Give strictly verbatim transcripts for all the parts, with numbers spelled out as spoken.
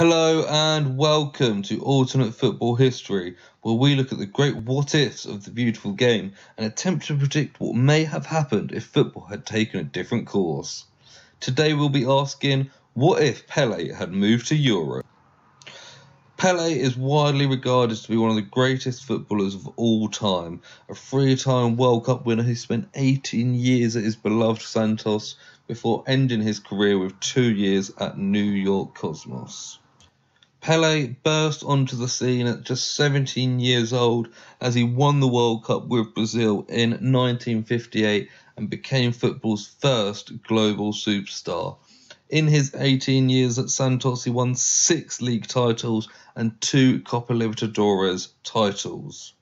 Hello and welcome to Alternate Football History, where we look at the great what-ifs of the beautiful game and attempt to predict what may have happened if football had taken a different course. Today we'll be asking, what if Pelé had moved to Europe? Pelé is widely regarded to be one of the greatest footballers of all time. A three-time World Cup winner who spent eighteen years at his beloved Santos before ending his career with two years at New York Cosmos. Pelé burst onto the scene at just seventeen years old as he won the World Cup with Brazil in nineteen fifty-eight and became football's first global superstar. In his eighteen years at Santos, he won six league titles and two Copa Libertadores titles.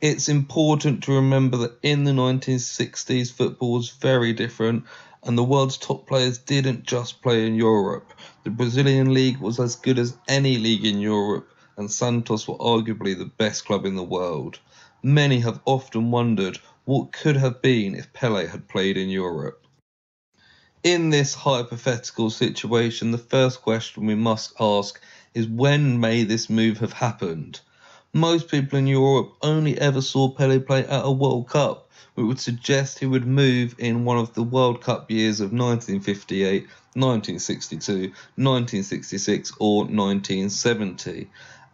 It's important to remember that in the nineteen sixties, football was very different, and the world's top players didn't just play in Europe. The Brazilian league was as good as any league in Europe, and Santos were arguably the best club in the world. Many have often wondered what could have been if Pelé had played in Europe. In this hypothetical situation, the first question we must ask is, when may this move have happened? Most people in Europe only ever saw Pelé play at a World Cup, which would suggest he would move in one of the World Cup years of nineteen fifty-eight, nineteen sixty-two, nineteen sixty-six or nineteen seventy.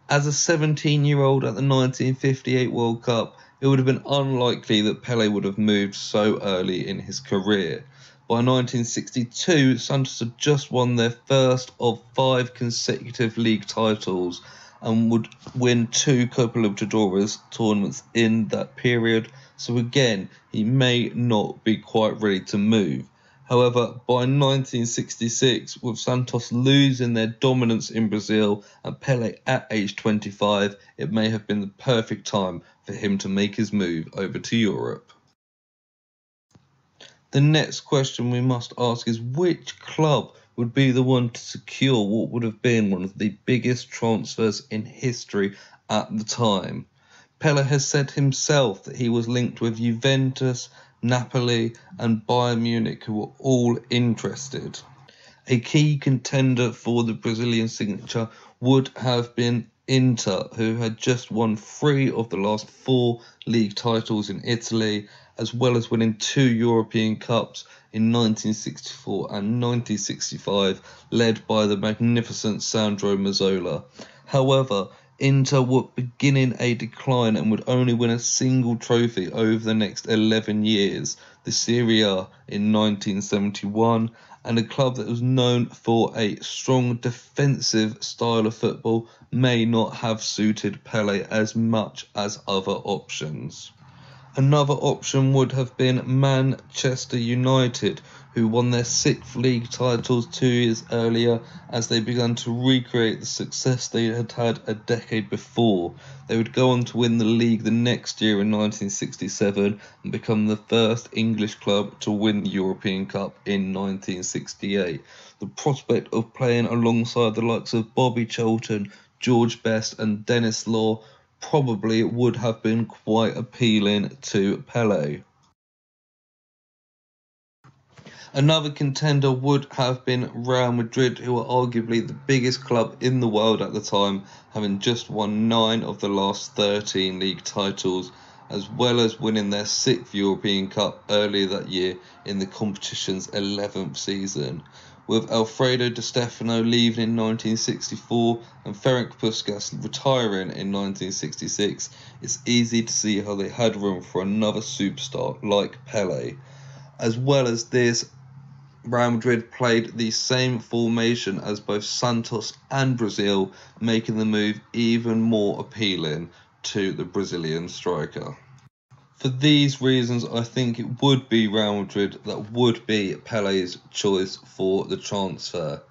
As a seventeen-year-old at the nineteen fifty-eight World Cup, it would have been unlikely that Pelé would have moved so early in his career. By nineteen sixty-two, Santos had just won their first of five consecutive league titles and would win two Copa Libertadores tournaments in that period, so again, he may not be quite ready to move. However, by nineteen sixty-six, with Santos losing their dominance in Brazil and Pelé at age twenty-five, it may have been the perfect time for him to make his move over to Europe. The next question we must ask is, which club would be the one to secure what would have been one of the biggest transfers in history at the time? Pelé has said himself that he was linked with Juventus, Napoli and Bayern Munich, who were all interested. A key contender for the Brazilian signature would have been Inter, who had just won three of the last four league titles in Italy, as well as winning two European Cups in nineteen sixty-four and nineteen sixty-five, led by the magnificent Sandro Mazzola. However, Inter were beginning a decline and would only win a single trophy over the next eleven years, the Serie A in nineteen seventy-one, and a club that was known for a strong defensive style of football may not have suited Pelé as much as other options. Another option would have been Manchester United, who won their sixth league titles two years earlier as they began to recreate the success they had had a decade before. They would go on to win the league the next year in nineteen sixty-seven and become the first English club to win the European Cup in nineteen sixty-eight. The prospect of playing alongside the likes of Bobby Charlton, George Best and Dennis Law probably would have been quite appealing to Pelé. Another contender would have been Real Madrid, who were arguably the biggest club in the world at the time, having just won nine of the last thirteen league titles, as well as winning their sixth European Cup earlier that year in the competition's eleventh season. With Alfredo Di Stefano leaving in nineteen sixty-four and Ferenc Puskas retiring in nineteen sixty-six, it's easy to see how they had room for another superstar like Pelé. As well as this, Real Madrid played the same formation as both Santos and Brazil, making the move even more appealing to the Brazilian striker. For these reasons, I think it would be Real Madrid that would be Pelé's choice for the transfer.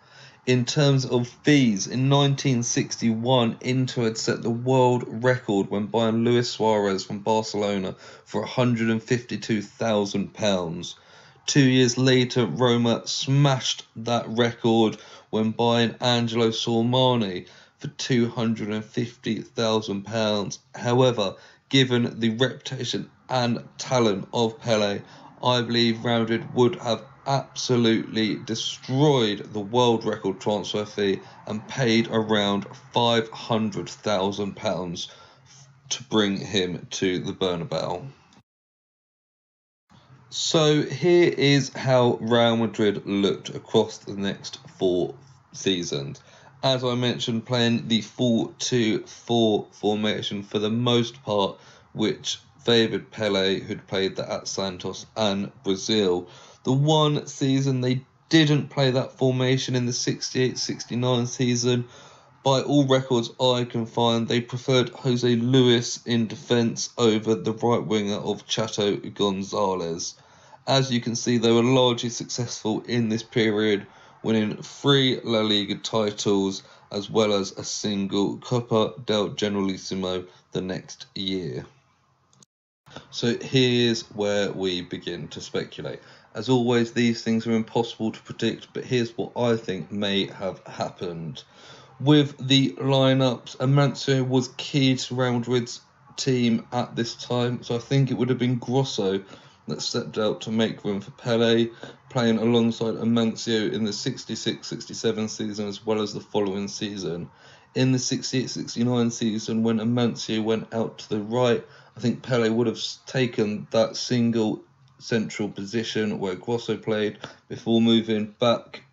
In terms of fees, in nineteen sixty-one, Inter had set the world record when buying Luis Suarez from Barcelona for one hundred fifty-two thousand pounds. Two years later, Roma smashed that record when buying Angelo Sormani for two hundred fifty thousand pounds. However, given the reputation and talent of Pelé, I believe Real Madrid would have absolutely destroyed the world record transfer fee and paid around five hundred thousand pounds to bring him to the Bernabeu. So here is how Real Madrid looked across the next four seasons. As I mentioned, playing the four two four formation for the most part, which favoured Pelé, who'd played that at Santos and Brazil. The one season they didn't play that formation, in the sixty-eight sixty-nine season, by all records I can find, they preferred Jose Luis in defence over the right winger of Chato Gonzalez. As you can see, they were largely successful in this period, winning three La Liga titles as well as a single Copa del Generalissimo the next year. So here's where we begin to speculate. As always, these things are impossible to predict, but here's what I think may have happened. With the lineups, Amancio was key to Real Madrid's team at this time, so I think it would have been Grosso that stepped out to make room for Pelé, playing alongside Amancio in the sixty-six sixty-seven season as well as the following season. In the sixty-eight sixty-nine season, when Amancio went out to the right, I think Pelé would have taken that single central position where Grosso played before moving back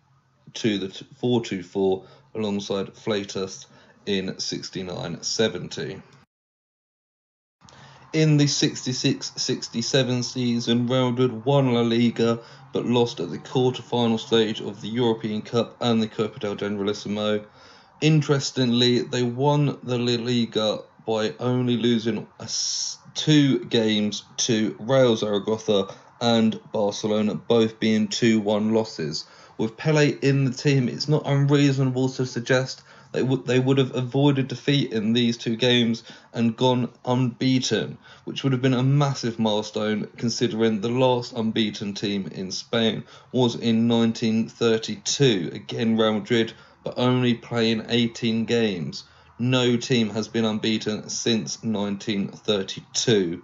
to the four two four alongside Flatus in sixty-nine seventy. In the sixty-six sixty-seven season, Real Madrid won La Liga but lost at the quarter-final stage of the European Cup and the Copa del Generalissimo. Interestingly, they won the La Liga by only losing two games to Real Zaragoza and Barcelona, both being two one losses. With Pelé in the team, it's not unreasonable to suggest they would they would have avoided defeat in these two games and gone unbeaten, which would have been a massive milestone considering the last unbeaten team in Spain was in nineteen thirty-two, again Real Madrid, but only playing eighteen games. No team has been unbeaten since nineteen thirty-two.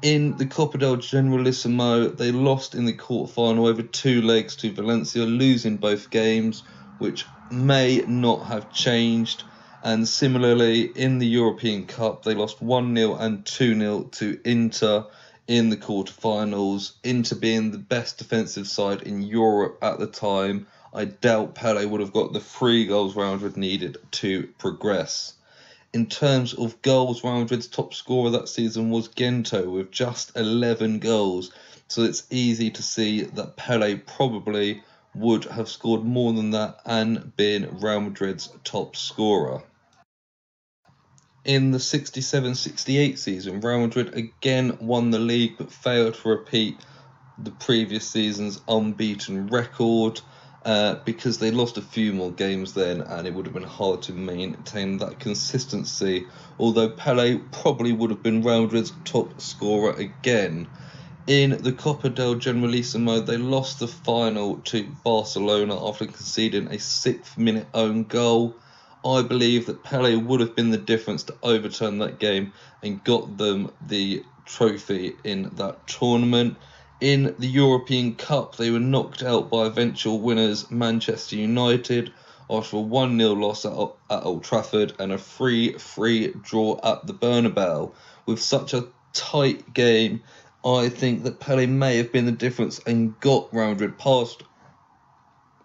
In the Copa del Generalissimo, they lost in the quarterfinal over two legs to Valencia, losing both games, which may not have changed. And similarly, in the European Cup, they lost one nil and two nil to Inter in the quarterfinals, Inter being the best defensive side in Europe at the time. I doubt Pelé would have got the three goals Real Madrid needed to progress. In terms of goals, Real Madrid's top scorer that season was Gento with just eleven goals, so it's easy to see that Pelé probably would have scored more than that and been Real Madrid's top scorer. In the sixty-seven sixty-eight season, Real Madrid again won the league but failed to repeat the previous season's unbeaten record. Uh, because they lost a few more games then and it would have been hard to maintain that consistency, although Pelé probably would have been Real Madrid's top scorer again. In the Copa del Generalissimo, they lost the final to Barcelona after conceding a sixth minute own goal. I believe that Pelé would have been the difference to overturn that game and got them the trophy in that tournament. In the European Cup, they were knocked out by eventual winners Manchester United after a one nil loss at, at Old Trafford and a three three draw at the Bernabeu. With such a tight game, I think that Pelé may have been the difference and got Real Madrid past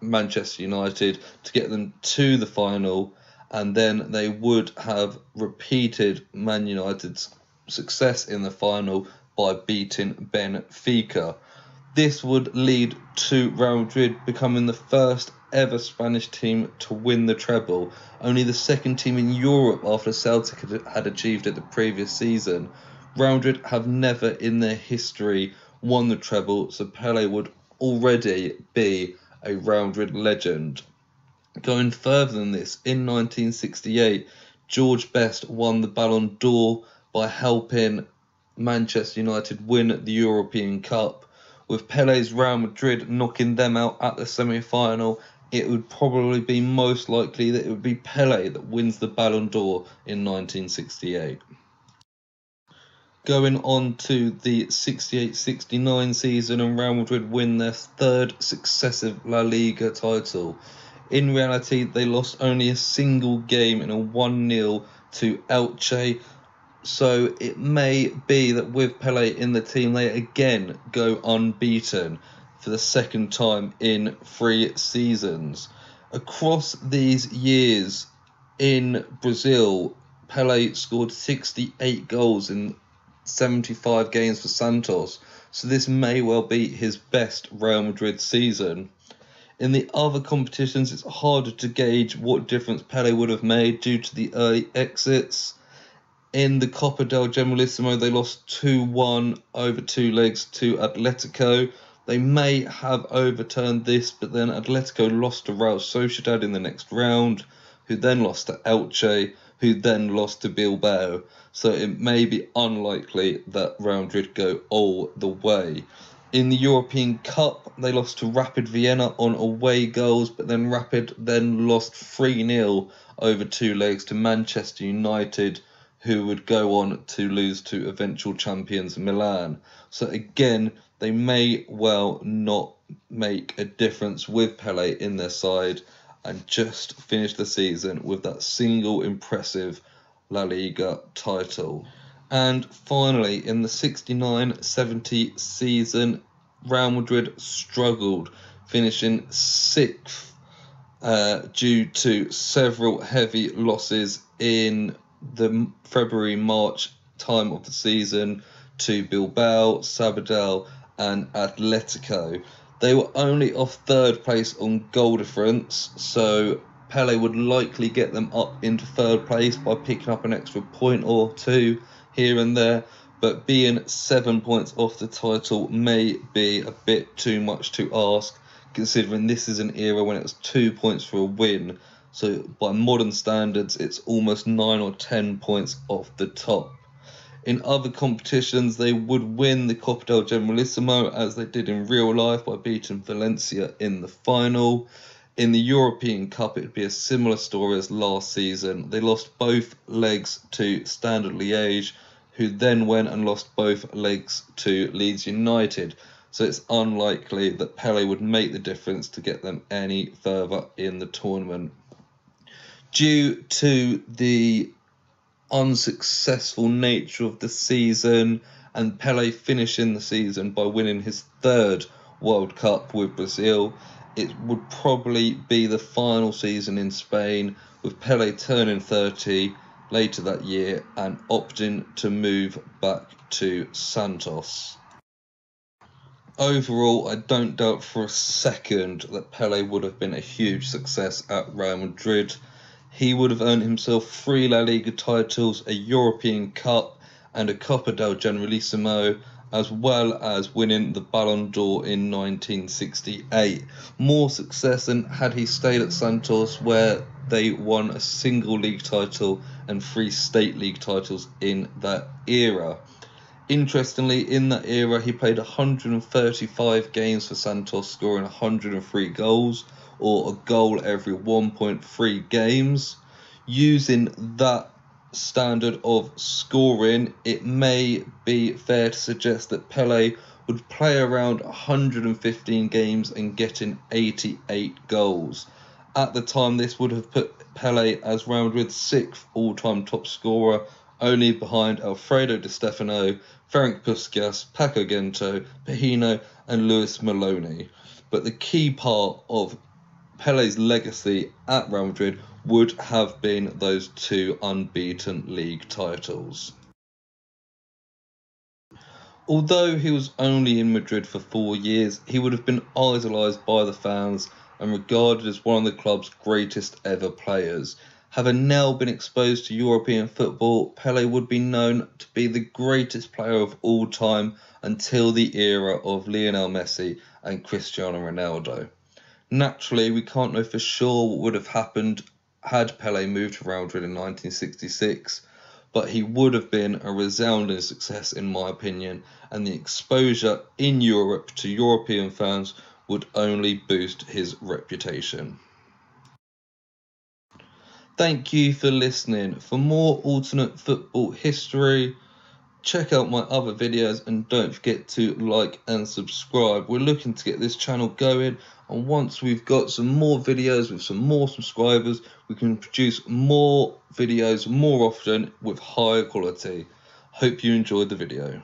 Manchester United to get them to the final, and then they would have repeated Man United's success in the final by beating Benfica. This would lead to Real Madrid becoming the first ever Spanish team to win the treble, only the second team in Europe after Celtic had achieved it the previous season. Real Madrid have never in their history won the treble, so Pelé would already be a Real Madrid legend. Going further than this, in nineteen sixty-eight, George Best won the Ballon d'Or by helping Manchester United win the European Cup. With Pelé's Real Madrid knocking them out at the semi-final, it would probably be most likely that it would be Pelé that wins the Ballon d'Or in nineteen sixty-eight. Going on to the sixty-eight sixty-nine season, and Real Madrid win their third successive La Liga title. In reality, they lost only a single game in a one nil to Elche, so it may be that with Pelé in the team, they again go unbeaten for the second time in three seasons. Across these years in Brazil, Pelé scored sixty-eight goals in seventy-five games for Santos, so this may well be his best Real Madrid season. In the other competitions, it's harder to gauge what difference Pelé would have made due to the early exits. In the Copa del Generalissimo, they lost two one over two legs to Atletico. They may have overturned this, but then Atletico lost to Real Sociedad in the next round, who then lost to Elche, who then lost to Bilbao, so it may be unlikely that Real Madrid go all the way. In the European Cup, they lost to Rapid Vienna on away goals, but then Rapid then lost three nil over two legs to Manchester United, who would go on to lose to eventual champions Milan. So again, they may well not make a difference with Pelé in their side, and just finished the season with that single impressive La Liga title. And finally, in the sixty-nine seventy season, Real Madrid struggled, finishing sixth uh, due to several heavy losses in the February March time of the season to Bilbao, Sabadell and Atletico. They were only off third place on goal difference, so Pelé would likely get them up into third place by picking up an extra point or two here and there, but being seven points off the title may be a bit too much to ask, considering this is an era when it was two points for a win, so by modern standards it's almost nine or ten points off the top. In other competitions, they would win the Copa del Generalissimo, as they did in real life, by beating Valencia in the final. In the European Cup, it would be a similar story as last season. They lost both legs to Standard Liège, who then went and lost both legs to Leeds United. So it's unlikely that Pelé would make the difference to get them any further in the tournament. Due to the unsuccessful nature of the season and Pelé finishing the season by winning his third World Cup with Brazil, it would probably be the final season in Spain, with Pelé turning thirty later that year and opting to move back to Santos. Overall, I don't doubt for a second that Pelé would have been a huge success at Real Madrid. He would have earned himself three La Liga titles, a European Cup and a Copa del Generalissimo, as well as winning the Ballon d'Or in nineteen sixty-eight. More success than had he stayed at Santos, where they won a single league title and three state league titles in that era. Interestingly, in that era, he played one hundred thirty-five games for Santos, scoring one hundred three goals, or a goal every one point three games. Using that standard of scoring, it may be fair to suggest that Pelé would play around one hundred fifteen games and get in eighty-eight goals. At the time, this would have put Pelé as Real Madrid's sixth all-time top scorer, only behind Alfredo Di Stefano, Ferenc Puskas, Paco Gento, Pajino and Luis Maloney. But the key part of Pelé's legacy at Real Madrid would have been those two unbeaten league titles. Although he was only in Madrid for four years, he would have been idolised by the fans and regarded as one of the club's greatest ever players. Having now been exposed to European football, Pelé would be known to be the greatest player of all time until the era of Lionel Messi and Cristiano Ronaldo. Naturally, we can't know for sure what would have happened had Pelé moved to Real Madrid in nineteen sixty-six, but he would have been a resounding success in my opinion, and the exposure in Europe to European fans would only boost his reputation. Thank you for listening. For more alternate football history, check out my other videos, and don't forget to like and subscribe. We're looking to get this channel going, and once we've got some more videos with some more subscribers, we can produce more videos more often with higher quality. Hope you enjoyed the video.